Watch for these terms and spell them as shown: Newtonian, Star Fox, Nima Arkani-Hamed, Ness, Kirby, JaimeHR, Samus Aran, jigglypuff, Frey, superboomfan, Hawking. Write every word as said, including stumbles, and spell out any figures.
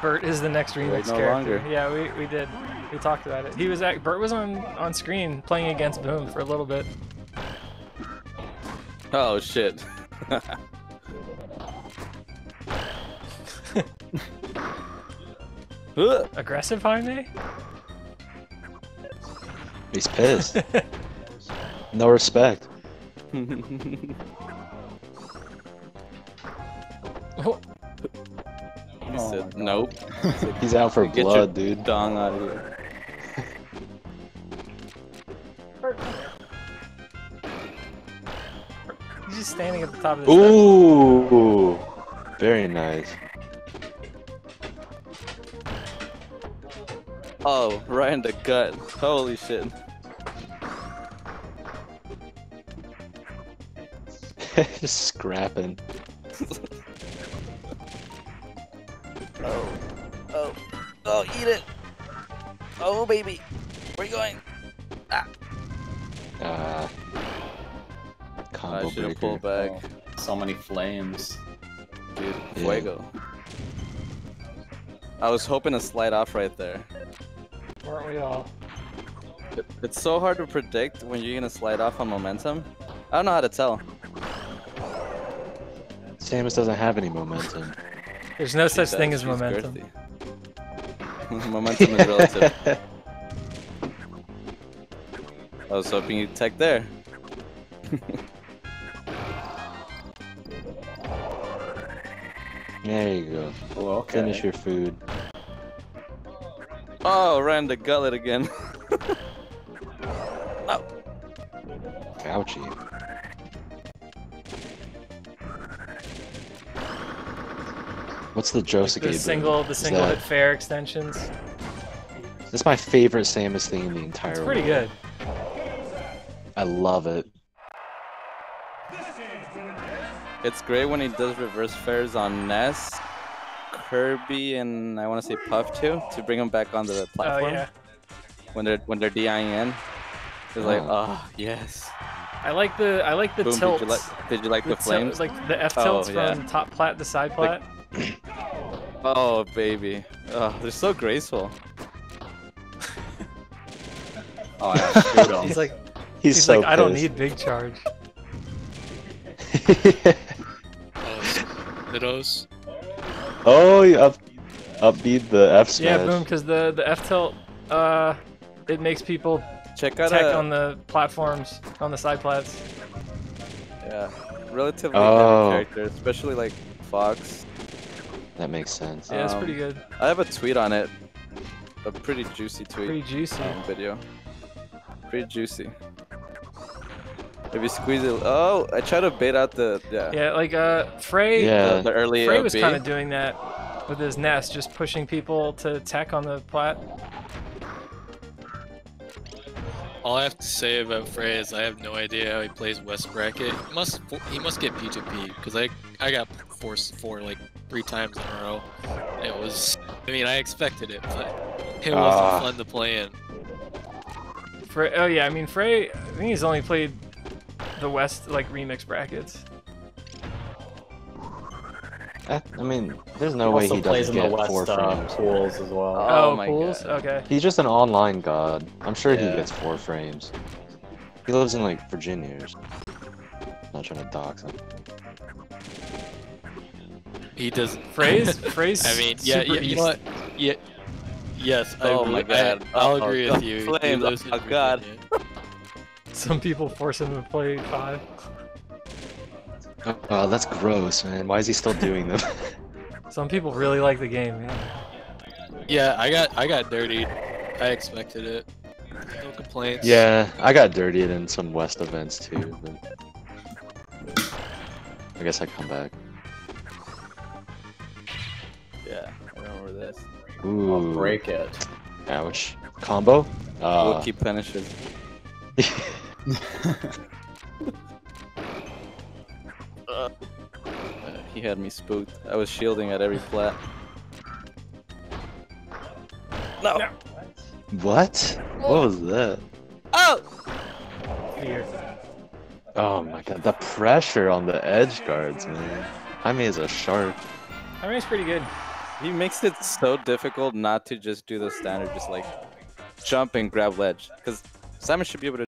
Bert is the next remix no character. Longer. Yeah, we, we did. We talked about it. He was at, Bert was on, on screen playing against Boom for a little bit. Oh, shit. Aggressive, Jaime? He's pissed. No respect. Oh. He oh said, nope. He's out for get blood, dude. Dong out of here. He's just standing at the top of the ooh, step. Very nice. Oh, right in the gut. Holy shit. Just scrapping. Oh. Oh. Oh, eat it. Oh, baby. Where are you going? Ah. Uh, combo I should have pulled back. Oh. So many flames. Dude, yeah. Fuego. I was hoping to slide off right there. Weren't we all? It, it's so hard to predict when you're gonna slide off on momentum. I don't know how to tell. Samus doesn't have any momentum. There's no she such does. thing as She's momentum. Momentum is relative. I was hoping you'd tech there. There you go. Oh, okay. Finish your food. Oh, ran the gullet again. Oh. Ouchie. What's the Josegate? The single, the single hit fair extensions. That's my favorite Samus thing in the entire world. It's pretty world. good. I love it. It's great when he does reverse fairs on Ness, Kirby, and I want to say Puff too to bring them back onto the platform. Oh, yeah. When they're when they're D I N, it's oh. like oh yes. I like the I like the Boom, tilt. Did you like, did you like the, the flames? Tilt, like the F tilts oh, yeah. from top plat to side plat. Like, oh baby, oh, they're so graceful. Oh, I screwed him. He's like, he's, he's so like, pissed. I don't need big charge. Dittos. Oh, you up, upbeat the F smash. Yeah, Boom, because the the F tilt, uh, it makes people check out tech a... on the platforms, on the side plats. Yeah, relatively oh. heavy character, especially like Fox. That makes sense. Yeah, it's um, pretty good. I have a tweet on it. A pretty juicy tweet. Pretty juicy. Um, video. Pretty juicy. If you squeeze it... Oh, I try to bait out the... Yeah, yeah like uh, Frey... Yeah. The, the early Frey O B was kind of doing that with his Ness, just pushing people to tech on the plat. All I have to say about Frey is I have no idea how he plays West Bracket. He must, he must get P two P, because I, I got forced for like... three times in a row. It was, I mean, I expected it, but it wasn't uh, fun to play in. Frey, oh yeah, I mean, Frey, I think he's only played the West, like, remix brackets. I, I mean, there's no he way he doesn't get West, four uh, frames. Pools as well. Oh, oh my pools? God. Okay. He's just an online god. I'm sure yeah. he gets four frames. He lives in, like, Virginia. I'm not trying to dox him. He doesn't. Phrase? Phrase? I mean, yeah, yeah you know what? Yeah. Yes, I oh agree. my god. I, I'll oh, agree with you. Flames, oh Virginia. god. Some people force him to play five. Oh, that's gross, man. Why is he still doing them? Some people really like the game, man. Yeah, I got I got dirtied. I expected it. No complaints. Yeah, I got dirtied in some West events too. But I guess I come back. Yeah, I remember this. Ooh. I'll break it. Ouch. Combo? Uh, we'll keep punishing. uh, he had me spooked. I was shielding at every flat. No! no. What? What was that? Oh! Fear. Oh my god, the pressure on the edge guards, man. I mean, it's a shark. I mean, it's pretty good. He makes it so difficult not to just do the standard, just like jump and grab ledge, because Samus should be able to